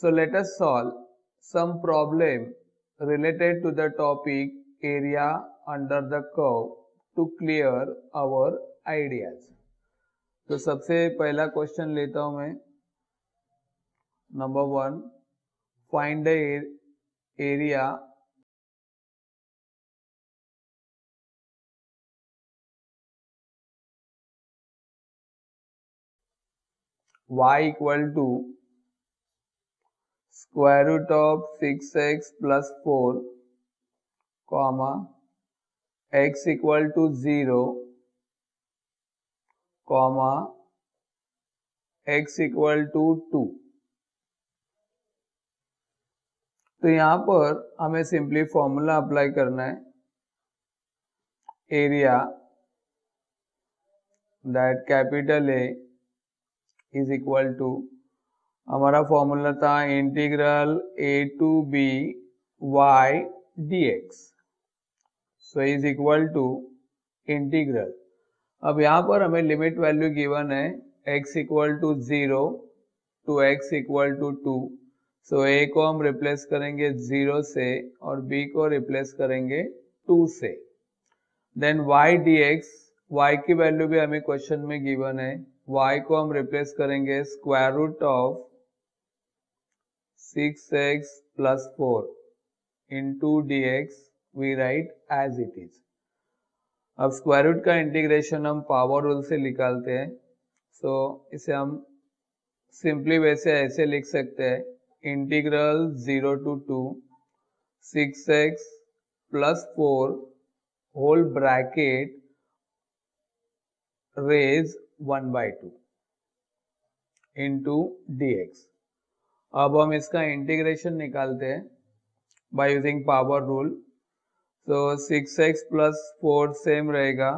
So let us solve some problem related to the topic area under the curve to clear our ideas. तो सबसे पहला question लेता हूं मैं number 1 find the area y = √6x + 4 x = 0, x = 2. तो यहाँ पर हमें सिंपली फॉर्मूला अप्लाई करना है area that capital A is equal to हमारा फॉर्मूला था integral a to b y dx. So is equal to integral. अब यहाँ पर हमें लिमिट वैल्यू गिवन है x = 0 to x = 2. So a को हम रिप्लेस करेंगे 0 से और b को रिप्लेस करेंगे 2 से. देन y dx, y की वैल्यू भी हमें क्वेश्चन में गिवन है. y को हम रिप्लेस करेंगे √6x + 4 into dx we write as it is. अब स्क्वायर रूट का इंटीग्रेशन हम पावर रूल से निकालते हैं. सो इसे हम सिंपली वैसे ऐसे लिख सकते हैं integral 0 to 2 6x + 4 (bracket raise 1/2) into dx. अब हम इसका इंटीग्रेशन निकालते हैं बाय यूजिंग पावर रूल. तो 6x + 4 सेम रहेगा,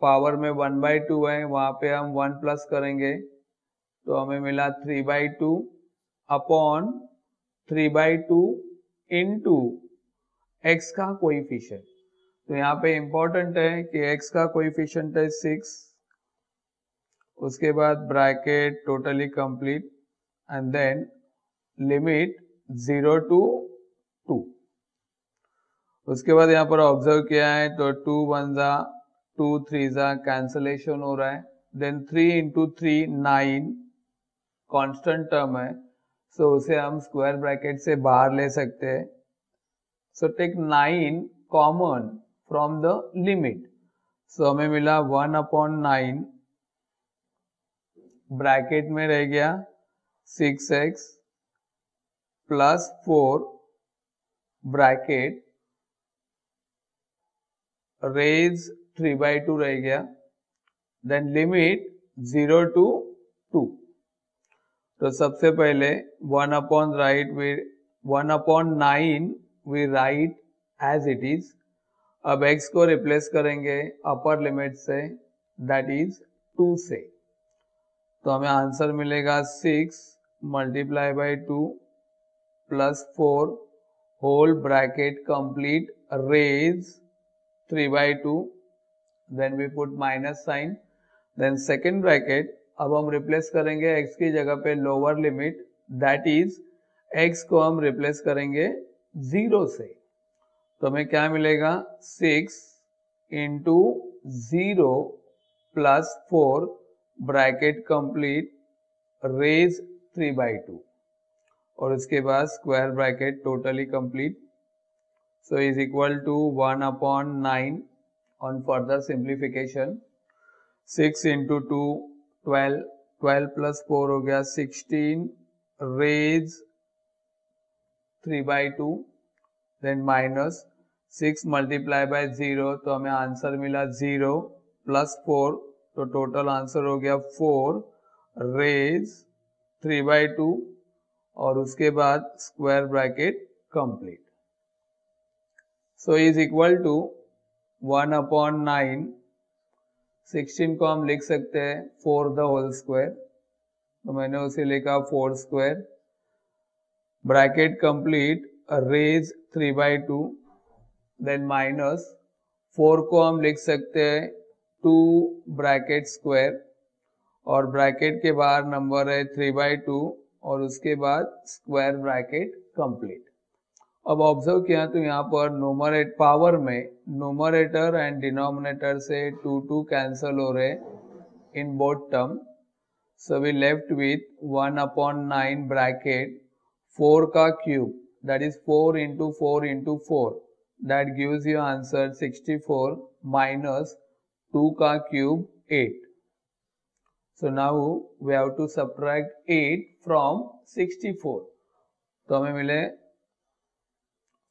पावर में 1/2 है, वहाँ पे हम 1 प्लस करेंगे तो हमें मिला 3/2 / 3/2 इंटू x का कोएफिशिएंट. तो यहाँ पे इम्पोर्टेंट है कि x का कोएफिशिएंट है 6, उसके बाद bracket totally complete and then limit 0 to 2. उसके बाद यहाँ पर ऑब्जर्व किया है तो 2 × 1 = 2, 3 × 3 कैंसलेशन हो रहा है. देन 3 × 3 = 9 कांस्टेंट टर्म है, सो उसे हम स्क्वायर ब्रैकेट से बाहर ले सकते हैं. So take 9 common from the limit, so हमें मिला 1/9 ब्रैकेट में रह गया 6x + 4 ब्रैकेट रेज 3/2 रह गया. Then limit 0 to 2. तो सबसे पहले 1/9 we write as it is. अब x को रिप्लेस करेंगे अपर लिमिट से दैट इज 2 से, तो हमें आंसर मिलेगा 6 × 2 + 4 whole bracket complete raise 3/2. Then we put minus sign. Then second bracket. अब हम replace करेंगे x की जगह पे lower limit. That is x को हम replace करेंगे 0 से. तो हमें क्या मिलेगा 6 × 0 + 4 bracket complete raise 3/2 और उसके बाद square bracket totally complete. So is equal to 1/9 on further simplification. 6 × 2 = 12. 12 + 4 हो गया 16. Raise 3/2. Then minus 6 × 0. तो हमें आंसर मिला 0 + 4. तो टोटल आंसर हो गया 4 raise 3/2 और उसके बाद square bracket complete. So is equal to 1/9. 16 को हम लिख सकते हैं 4 whole square. तो मैंने उसे लिखा 4 square bracket complete raise 3/2. Then minus 4 को हम लिख सकते हैं 2 ब्रैकेट स्क्वायर और ब्रैकेट के बाहर नंबर है 3/2 और उसके बाद स्क्वायर ब्रैकेट कंप्लीट। अब ऑब्जर्व किया तो यहाँ पर न्यूमरेटर पावर में न्यूमरेटर एंड डिनोमिनेटर से 2 2 कैंसल हो रहे in both term, so we left with 1/9 bracket 4 का cube, that is 4 × 4 × 4, that gives you answer 64 minus 2 ka cube 8. So now we have to subtract 8 from 64. So we will get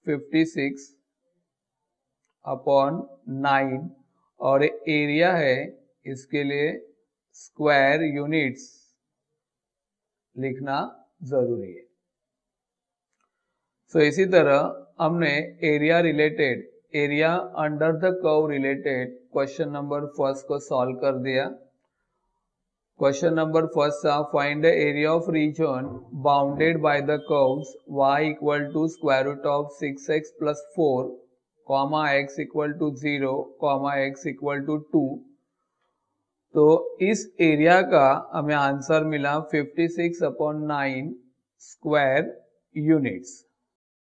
56/9 और area है, इसके लिए square units लिखना जरूरी है। So इसी तरह हमने area related area under the curve related question number first को सॉल्व कर दिया। क्वेश्चन नंबर फर्स्ट था find the area of region bounded by the curves y = √(6x + 4, x = 0, x = 2। तो इस एरिया का हमें आंसर मिला 56/9 स्क्वायर यूनिट्स।